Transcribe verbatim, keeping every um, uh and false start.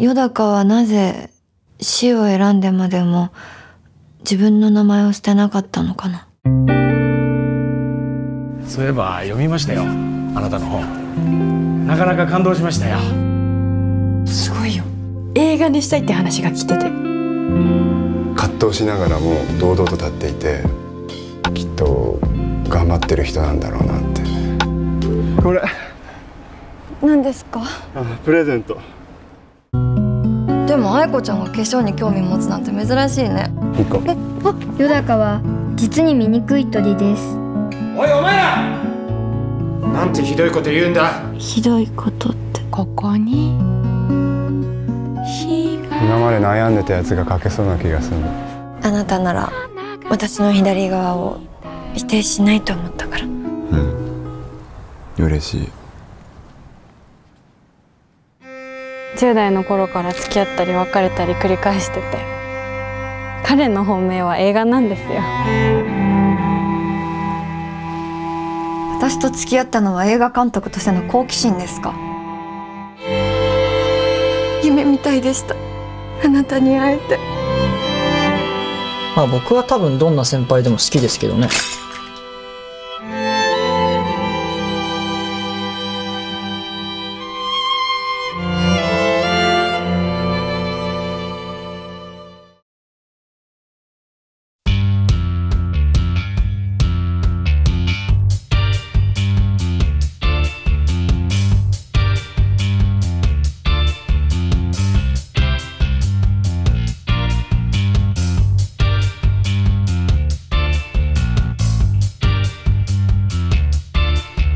よだかはなぜ死を選んでまでも自分の名前を捨てなかったのかな。そういえば読みましたよ、あなたの本。なかなか感動しましたよ。すごいよ、映画にしたいって話が来てて。葛藤しながらも堂々と立っていて、きっと頑張ってる人なんだろうなって。これ何ですか？あ、プレゼント。でも愛子ちゃんが化粧に興味持つなんて珍しいね。いいか。え、あ、よだかは実に醜い鳥です。おいお前ら、なんてひどいこと言うんだ。ひどいことって、ここに今まで悩んでたやつが書けそうな気がする。あなたなら私の左側を否定しないと思ったから。うん、嬉しい。じゅう代の頃から付き合ったり別れたり繰り返してて、彼の本命は映画なんですよ。私と付き合ったのは映画監督としての好奇心ですか？夢みたいでした、あなたに会えて。まあ僕は多分どんな先輩でも好きですけどね。